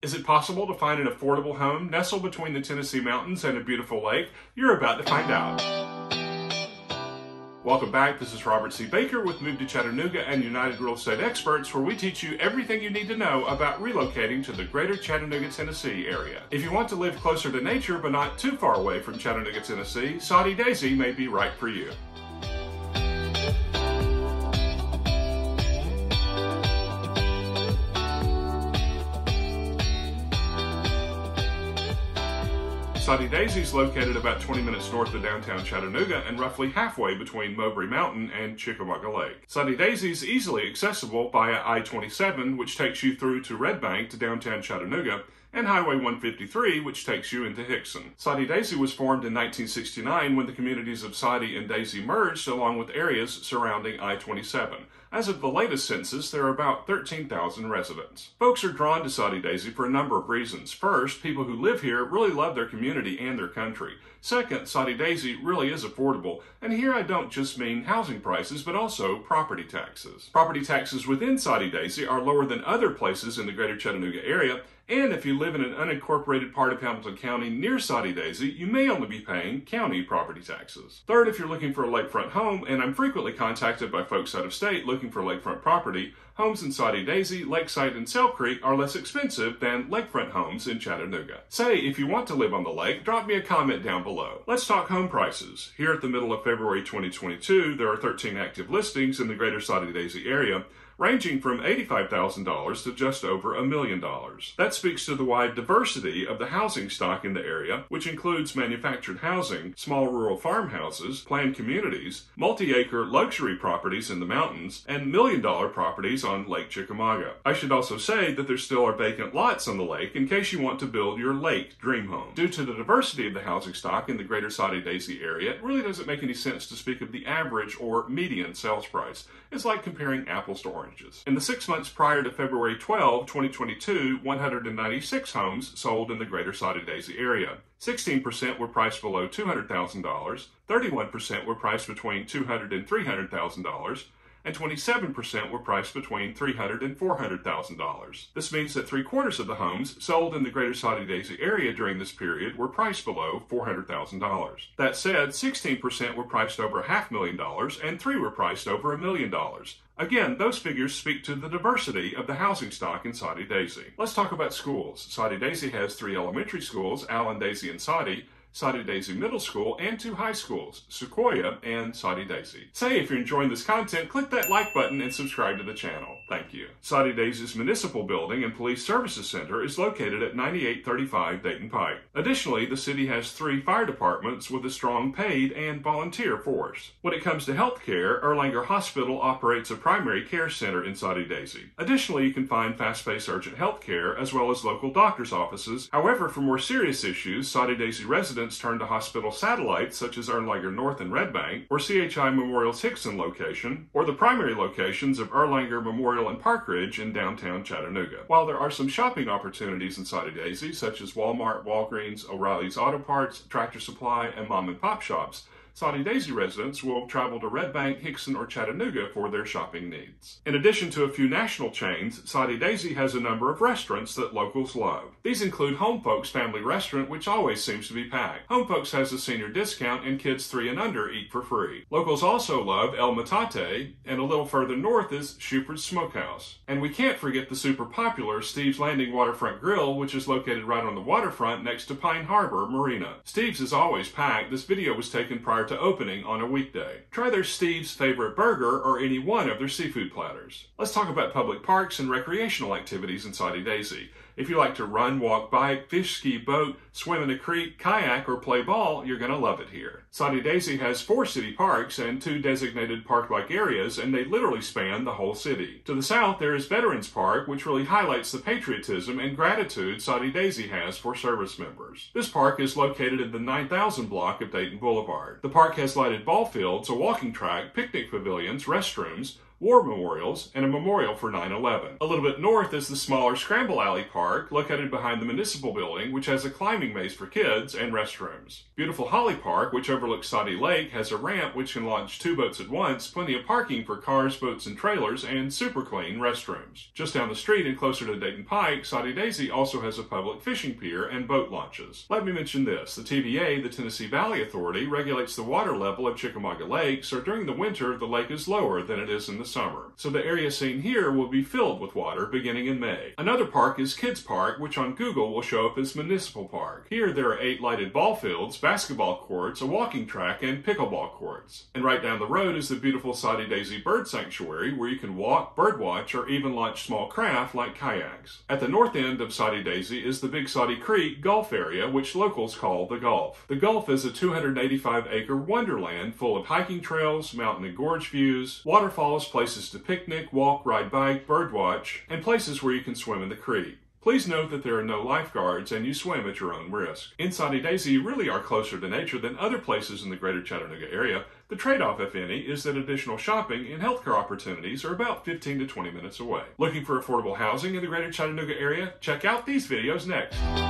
Is it possible to find an affordable home nestled between the Tennessee mountains and a beautiful lake? You're about to find out. Welcome back. This is Robert C. Baker with Move to Chattanooga and United Real Estate Experts, where we teach you everything you need to know about relocating to the greater Chattanooga, Tennessee area. If you want to live closer to nature but not too far away from Chattanooga, Tennessee, Soddy Daisy may be right for you. Soddy Daisy is located about 20 minutes north of downtown Chattanooga and roughly halfway between Mowbray Mountain and Chickamauga Lake. Soddy Daisy is easily accessible via I-27, which takes you through to Red Bank to downtown Chattanooga, and Highway 153, which takes you into Hickson. Soddy Daisy was formed in 1969 when the communities of Soddy and Daisy merged along with areas surrounding I-27. As of the latest census, there are about 13,000 residents. Folks are drawn to Soddy Daisy for a number of reasons. First, people who live here really love their community and their country. Second, Soddy Daisy really is affordable, and here I don't just mean housing prices, but also property taxes. Property taxes within Soddy Daisy are lower than other places in the greater Chattanooga area, and if you live in an unincorporated part of Hamilton County near Soddy Daisy, you may only be paying county property taxes. Third, if you're looking for a lakefront home, and I'm frequently contacted by folks out of state looking for lakefront property, homes in Soddy Daisy, Lakeside, and Sale Creek are less expensive than lakefront homes in Chattanooga. Say, if you want to live on the lake, drop me a comment down below. Let's talk home prices. Here at the middle of February 2022, there are 13 active listings in the greater Soddy Daisy area, ranging from $85,000 to just over $1 million. That speaks to the wide diversity of the housing stock in the area, which includes manufactured housing, small rural farmhouses, planned communities, multi-acre luxury properties in the mountains, and million-dollar properties on Lake Chickamauga. I should also say that there still are vacant lots on the lake in case you want to build your lake dream home. Due to the diversity of the housing stock in the greater Soddy Daisy area, it really doesn't make any sense to speak of the average or median sales price. It's like comparing apples to oranges. In the 6 months prior to February 12, 2022, 196 homes sold in the greater Soddy Daisy area. 16% were priced below $200,000, 31% were priced between $200,000 and $300,000, and 27% were priced between $300,000 and $400,000. This means that three-quarters of the homes sold in the greater Soddy Daisy area during this period were priced below $400,000. That said, 16% were priced over $500,000 and 3 were priced over $1 million. Again, those figures speak to the diversity of the housing stock in Soddy Daisy. Let's talk about schools. Soddy Daisy has 3 elementary schools, Allen, Daisy, and Soddy, Soddy Daisy Middle School, and 2 high schools, Sequoia and Soddy Daisy. Say, if you're enjoying this content, click that like button and subscribe to the channel. Thank you. Soddy Daisy's Municipal Building and Police Services Center is located at 9835 Dayton Pike. Additionally, the city has 3 fire departments with a strong paid and volunteer force. When it comes to health care, Erlanger Hospital operates a primary care center in Soddy Daisy. Additionally, you can find fast-paced urgent health care as well as local doctor's offices. However, for more serious issues, Soddy Daisy residents turn to hospital satellites such as Erlanger North and Red Bank, or CHI Memorial's Hickson location, or the primary locations of Erlanger Memorial and Parkridge in downtown Chattanooga. While there are some shopping opportunities in Soddy Daisy, such as Walmart, Walgreens, O'Reilly's Auto Parts, Tractor Supply, and mom and pop shops, Soddy Daisy residents will travel to Red Bank, Hickson, or Chattanooga for their shopping needs. In addition to a few national chains, Soddy Daisy has a number of restaurants that locals love. These include Home Folks Family Restaurant, which always seems to be packed. Home Folks has a senior discount, and kids 3 and under eat for free. Locals also love El Matate, and a little further north is Schupert's Smokehouse. And we can't forget the super popular Steve's Landing Waterfront Grill, which is located right on the waterfront next to Pine Harbor Marina. Steve's is always packed. This video was taken prior to opening on a weekday. Try their Steve's favorite burger or any one of their seafood platters. Let's talk about public parks and recreational activities in Soddy Daisy. If you like to run, walk, bike, fish, ski, boat, swim in a creek, kayak, or play ball, you're going to love it here. Soddy Daisy has 4 city parks and 2 designated park-like areas, and they literally span the whole city. To the south, there is Veterans Park, which really highlights the patriotism and gratitude Soddy Daisy has for service members. This park is located in the 9000 block of Dayton Boulevard. The park has lighted ball fields, a walking track, picnic pavilions, restrooms, war memorials, and a memorial for 9/11. A little bit north is the smaller Scramble Alley Park, located behind the Municipal Building, which has a climbing maze for kids and restrooms. Beautiful Holly Park, which overlooks Soddy Lake, has a ramp which can launch 2 boats at once, plenty of parking for cars, boats, and trailers, and super clean restrooms. Just down the street and closer to Dayton Pike, Soddy Daisy also has a public fishing pier and boat launches. Let me mention this, the TVA, the Tennessee Valley Authority, regulates the water level of Chickamauga Lake, so during the winter the lake is lower than it is in the summer. So the area seen here will be filled with water beginning in May. Another park is Kids Park, which on Google will show up as Municipal Park. Here there are 8 lighted ball fields, basketball courts, a walking track, and pickleball courts. And right down the road is the beautiful Soddy Daisy Bird Sanctuary, where you can walk, birdwatch, or even launch small craft like kayaks. At the north end of Soddy Daisy is the Big Soddy Creek Gulf Area, which locals call the Gulf. The Gulf is a 285-acre wonderland full of hiking trails, mountain and gorge views, waterfalls, places to picnic, walk, ride bike, birdwatch, and places where you can swim in the creek. Please note that there are no lifeguards and you swim at your own risk. In Soddy Daisy, you really are closer to nature than other places in the greater Chattanooga area. The trade-off, if any, is that additional shopping and healthcare opportunities are about 15 to 20 minutes away. Looking for affordable housing in the greater Chattanooga area? Check out these videos next.